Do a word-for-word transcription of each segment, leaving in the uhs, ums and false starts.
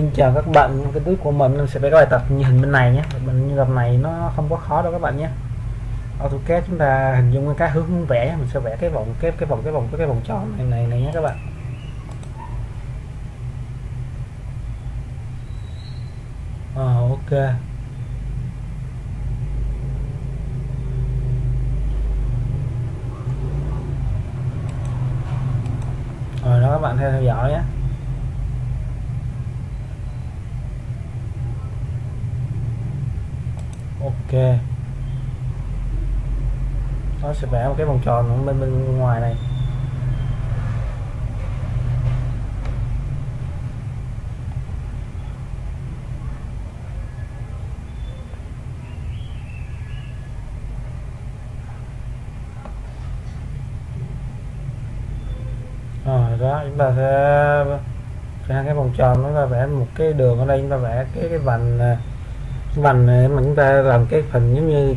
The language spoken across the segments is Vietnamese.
Xin chào các bạn, cái túi của mình sẽ phải có bài tập như hình bên này nhé. Mình như tập này nó không có khó đâu các bạn nhé. AutoCAD chúng ta hình dung cái hướng muốn vẽ, mình sẽ vẽ cái vòng kép, cái vòng cái vòng cái vòng tròn này này này nhé các bạn. À, ok. Rồi đó các bạn theo dõi nhé. Ok, nó sẽ vẽ một cái vòng tròn bên bên ngoài này. Rồi đó, chúng ta sẽ vẽ cái vòng tròn, chúng ta vẽ một cái đường ở đây, chúng ta vẽ cái cái vành này. Vành mà chúng ta làm cái phần giống như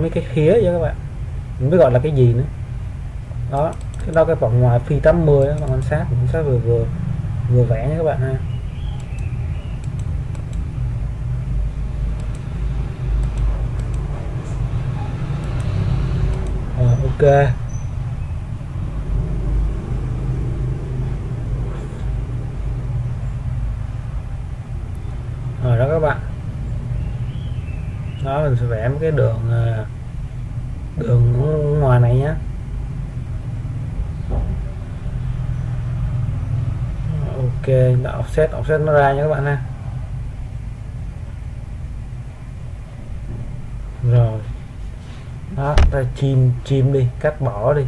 mấy cái khía vậy các bạn, mình biết gọi là cái gì nữa đó, cái đó cái vòng ngoài phi tám mươi đó, quan sát quan sát vừa vừa vừa vẽ nha các bạn ha. Rồi, ok. Rồi đó các bạn, đó mình sẽ vẽ một cái đường đường ngoài này nhé. Ok, đã offset offset nó ra nha các bạn ha. Rồi đó, ta chim chim đi, cắt bỏ đi.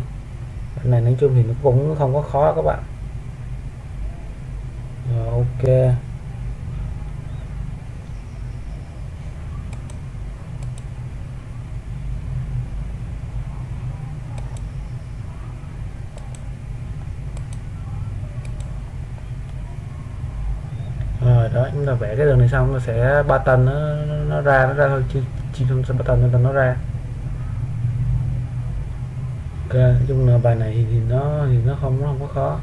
Cái này nói chung thì nó cũng không có khó các bạn. Rồi, ok. Đó, chúng ta vẽ cái đường này xong nó sẽ button nó nó ra nó ra thôi, chứ chim không sẽ button nó nó ra. Ok, nói chung là bài này thì nó thì nó không nó không có khó.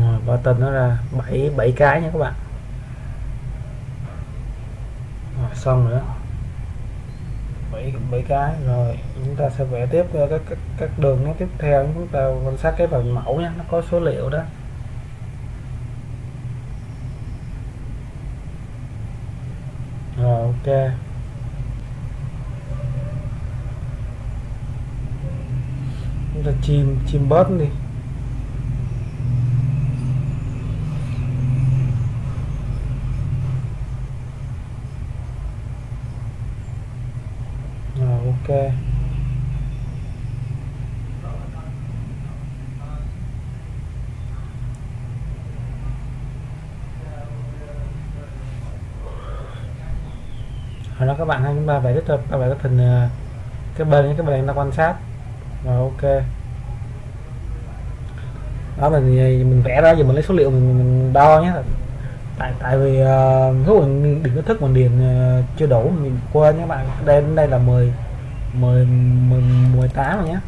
Rồi, button nó ra bảy bảy cái nha các bạn. Rồi, xong nữa. bảy cái rồi chúng ta sẽ vẽ tiếp các các, các đường nó tiếp theo, chúng ta quan sát cái phần mẫu nhé, nó có số liệu đó. Rồi, ok. Chúng ta chim chim bớt đi. Ok. Rồi đó các bạn, chúng ta phải tiếp tục các bạn cái phần cái bên cái bên ta quan sát. Rồi, ok. Đó mình mình vẽ ra, giờ mình lấy số liệu mình, mình đo nhé. Tại tại vì lúc mình đừng có thức mình điền chưa đủ mình quên nhé các bạn. Đây đây là mười mười mười tám rồi nhé.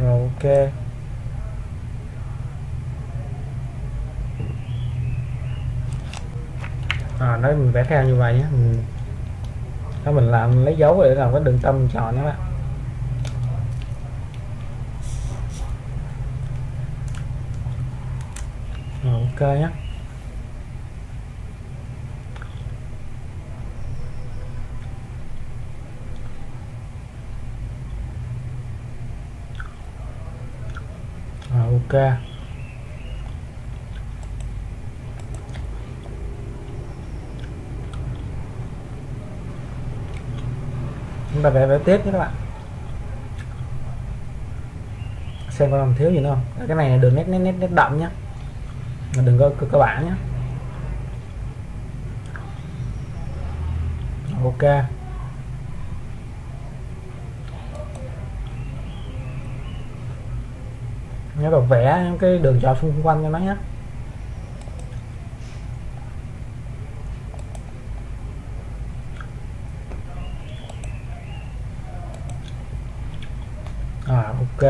Rồi, ok. À, nói mình vẽ theo như vậy nhé. Đó mình làm lấy dấu để làm cái đường tâm tròn nhé các bạn. Rồi, ok nhé. Ok. Chúng ta vẽ vẽ tiếp nhé các bạn. Xem có làm thiếu gì nữa không? Cái này là đường nét nét nét nét đậm nhé. Đừng có cơ bản nhé. Ok. Nhớ là vẽ những cái đường tròn xung quanh cho nó nhé. à, ok.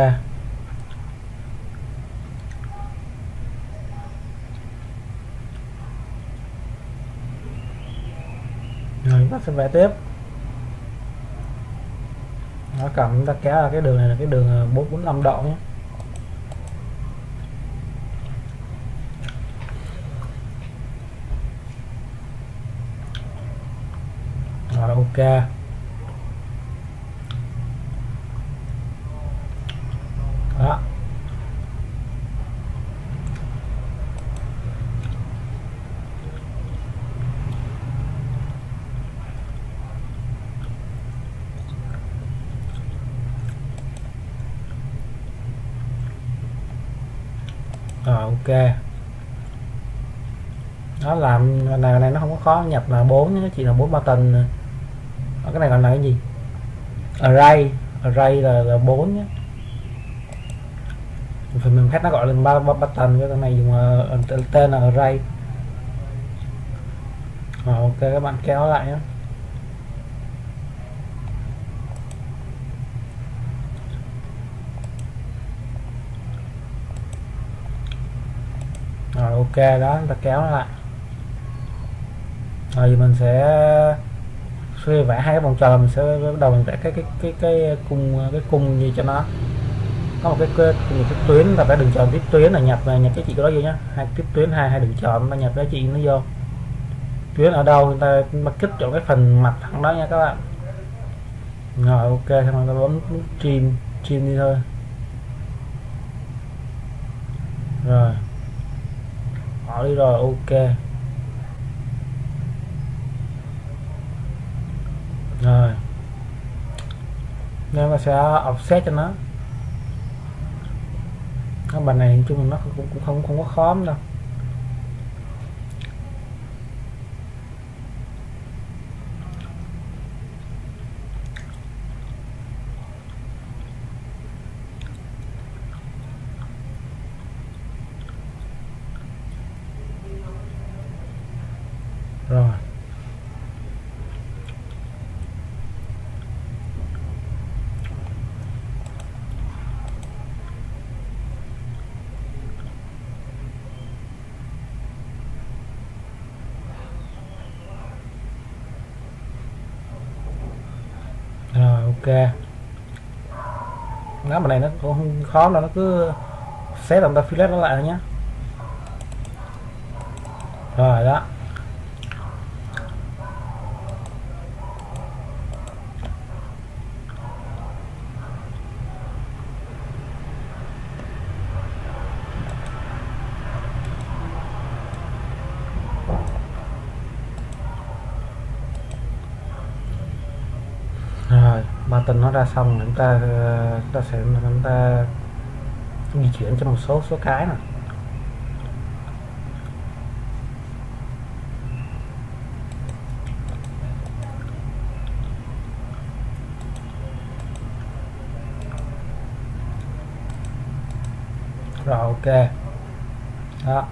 Rồi chúng ta sẽ vẽ tiếp. Nó cầm chúng ta kéo là cái đường này là cái đường bốn bốn lăm độ nhé. Rồi ok. Đó. Rồi ok. Nó làm này này nó không có khó, nhập là bốn, nó chỉ là bốn ba tầng. Cái này còn là cái gì? Array, array là là bốn nhé. Phần mềm khác nó gọi là ba ba tầng, cái này dùng uh, tên là array. Rồi, ok các bạn kéo lại nhé. Rồi ok đó, ta kéo nó lại. Rồi thì mình sẽ khi vẽ hai cái vòng tròn, mình sẽ bắt đầu mình vẽ cái cái cái cái cung cái cung gì cho nó có một cái, cái, một cái tuyến, và vẽ đường tròn tiếp tuyến là nhập là nhập cái chị đó vô nhá, hai tiếp tuyến hai hai đường tròn mà nhập cái chị nó vô tuyến ở đâu, người ta bắt kích chỗ cái phần mặt thẳng đó nha các bạn. Rồi ok, các bạn bấm chim chim đi thôi. Rồi bỏ đi rồi ok. Rồi nên mà sẽ offset cho nó. Cái bài này nói chung nó cũng cũng không không có khó đâu. Rồi ok, nó mà này nó cũng không khó đâu, nó cứ xét làm ta fillet nó lại nhé. Rồi đó, mà tình nó ra xong chúng ta chúng ta sẽ chúng ta di chuyển cho một số số cái này. Rồi ok đó.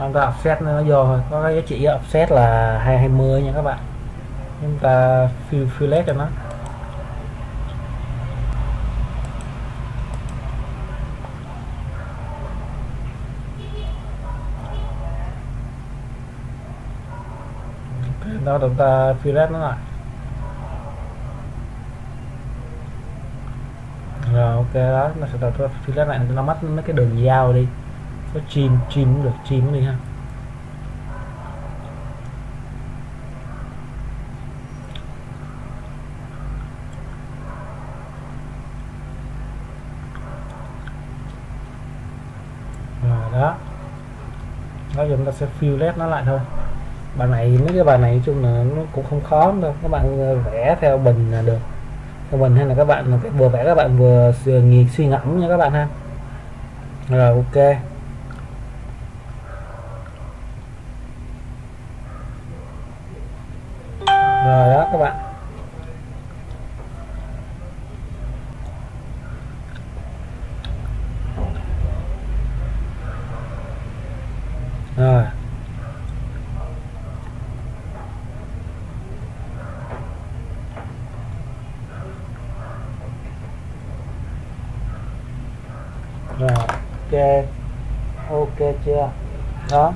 Chúng ta offset nó vô thôi, có cái giá trị offset là hai trăm hai mươi nha các bạn. Chúng ta fillet cho nó. Đó, chúng ta fillet nó lại. Rồi ok đó, nó sẽ tạo fillet lại cho nó mất mấy cái đường dao đi. Có chim chim cũng được, chim cũng đi ha. Rồi đó, đó giờ chúng ta sẽ fillet nó lại thôi. Bài này mấy cái bài này chung là nó cũng không khó đâu, các bạn vẽ theo bình là được, theo bình hay là các bạn vừa vẽ các bạn vừa suy ngẫm nha các bạn ha. Rồi ok. Rồi đó các bạn. Rồi ok chưa đó,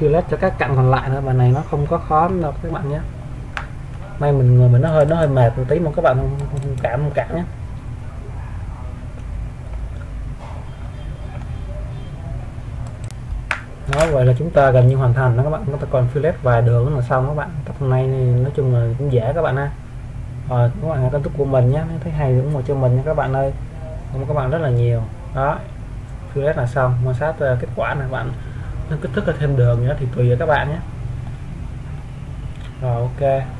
fillet cho các cạnh còn lại nữa. Bạn này nó không có khó đâu các bạn nhé, may mình người mình nó hơi nó hơi mệt một tí mà các bạn không, không cảm không cảm nhé. Đó, vậy là chúng ta gần như hoàn thành đó các bạn, chúng ta còn fillet vài đường là xong các bạn. Tập hôm nay nói chung là cũng dễ các bạn ha. Rồi các bạn hãy tâm thức của mình nhé, nếu thấy hay ủng hộ cho mình nha các bạn ơi, cảm ơn các bạn rất là nhiều. Đó, fillet là xong, quan sát kết quả này các bạn, kích thước thêm đường nữa thì tùy với các bạn nhé. Rồi ok.